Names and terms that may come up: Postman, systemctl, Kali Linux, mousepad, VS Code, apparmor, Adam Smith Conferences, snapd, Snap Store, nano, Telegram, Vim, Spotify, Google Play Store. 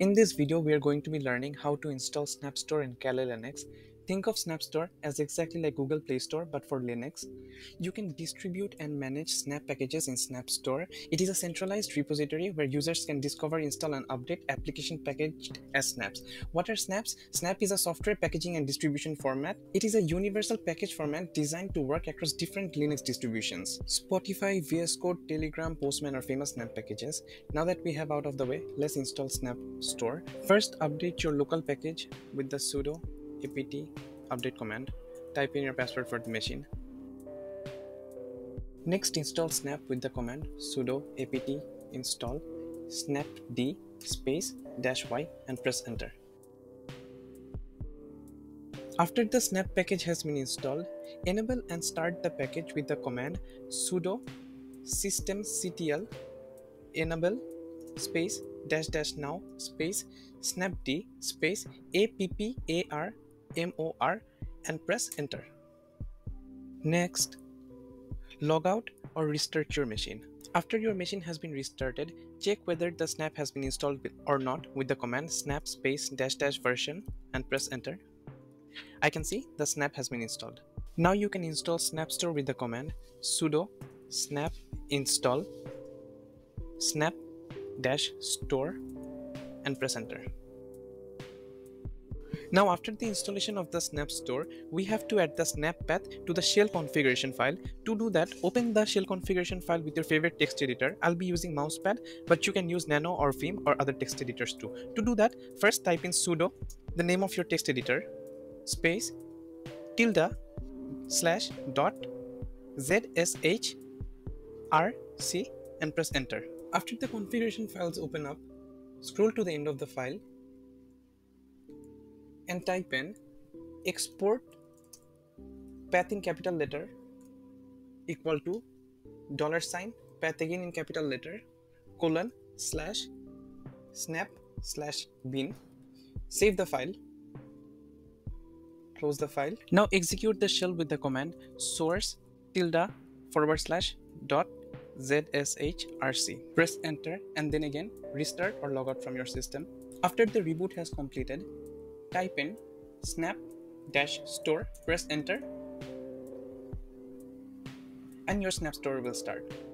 In this video, we are going to be learning how to install Snap Store in Kali Linux. Think of Snap Store as exactly like Google Play Store, but for Linux. You can distribute and manage Snap packages in Snap Store. It is a centralized repository where users can discover, install, and update application packaged as snaps. What are snaps? Snap is a software packaging and distribution format. It is a universal package format designed to work across different Linux distributions. Spotify, VS Code, Telegram, Postman are famous Snap packages. Now that we have out of the way, let's install Snap Store. First, update your local package with the sudo apt update command. Type in your password for the machine. Next, install Snap with the command sudo apt install snapd -y and press enter. After the Snap package has been installed, enable and start the package with the command sudo systemctl enable --now snapd apparmor and press enter. Next, log out or restart your machine. After your machine has been restarted, check whether the Snap has been installed or not with the command snap --version and press enter. I can see the Snap has been installed. Now you can install Snap Store with the command sudo snap install snap -store and press enter. Now, after the installation of the Snap Store, we have to add the snap path to the shell configuration file. To do that, open the shell configuration file with your favorite text editor. I'll be using Mousepad, but you can use Nano or Vim or other text editors too. To do that, first type in sudo, the name of your text editor, ~/.zshrc and press enter. After the configuration files open up, scroll to the end of the file and type in export path in capital letter equal to $path again in capital letter /snap/bin. Save the file, close the file. Now execute the shell with the command source ~/.zshrc. Press enter and then again restart or log out from your system. After the reboot has completed, type in snap -store, press enter, and your Snap Store will start.